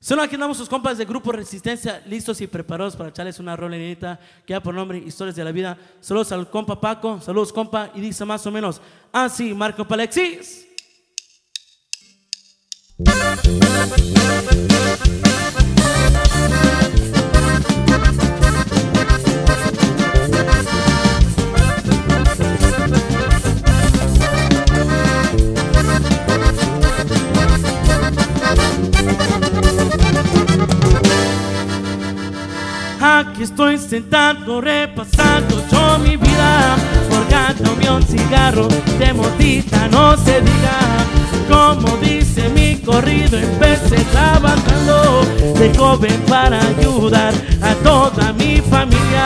Solo aquí andamos sus compas de Grupo Resistencia, listos y preparados para echarles una rolinita que da por nombre Historias de la Vida. Saludos al compa Paco, saludos compa, y dice más o menos así, Marco Palexis. Aquí estoy sentado repasando yo mi vida, forgándome un cigarro de motita, no se diga. Como dice mi corrido, empecé trabajando de joven para ayudar a toda mi familia.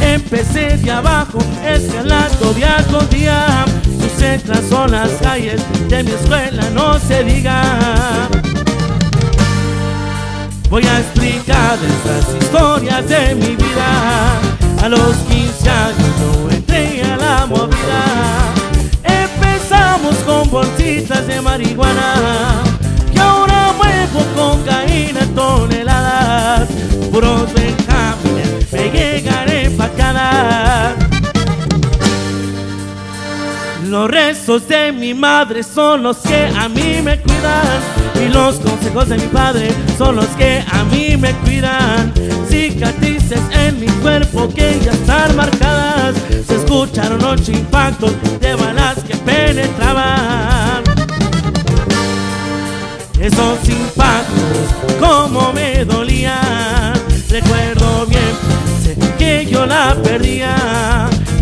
Empecé de abajo, escalando día con día, sus letras son las calles de mi escuela, no se diga. Voy a explicar estas historias de mi vida. A los 15 años yo entré a la movida. Empezamos con bolsitas de marihuana y ahora muevo cocaína en toneladas. Puros benjamines me llegan empacadas. Los rezos de mi madre son los que a mí me cuidan, y los consejos de mi padre son los que a mí me cuidan. Cicatrices en mi cuerpo que ya están marcadas, se escucharon 8 impactos de balas que penetraban. Esos impactos como me dolían, recuerdo bien, sé que yo la perdía.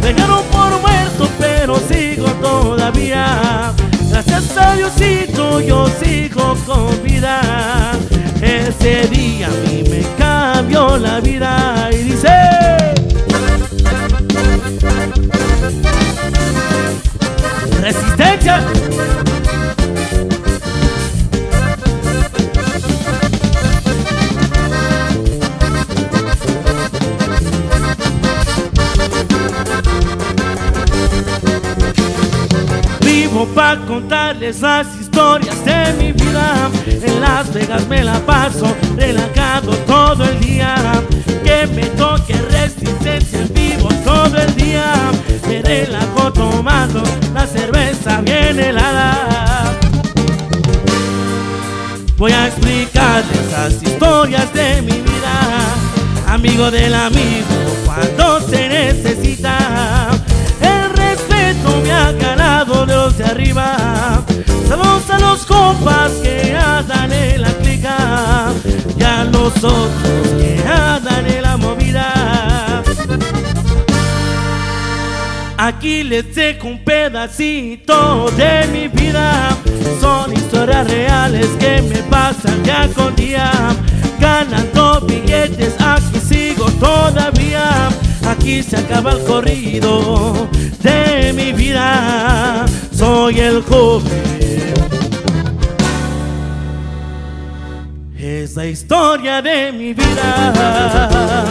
Dejaron por muerto pero sigo todavía, gracias a Diosito yo sigo con vida. Ese día a mí me cambió la vida. Y dice: Resistencia. Para contarles las historias de mi vida. En Las Vegas me la paso relajado todo el día, que me toque Resistencia en vivo todo el día. Me relajo tomando la cerveza bien helada. Voy a explicarles las historias de mi vida. Amigo del amigo cuando se necesita, me ha ganado de los de arriba. Saludos a los compas que andan en la clica y a los otros que andan en la movida. Aquí les dejo un pedacito de mi vida. Son historias reales que me pasan día con día. Ganando billetes, aquí sigo todavía. Aquí se acaba el corrido de mi vida. Soy el joven. Es la historia de mi vida.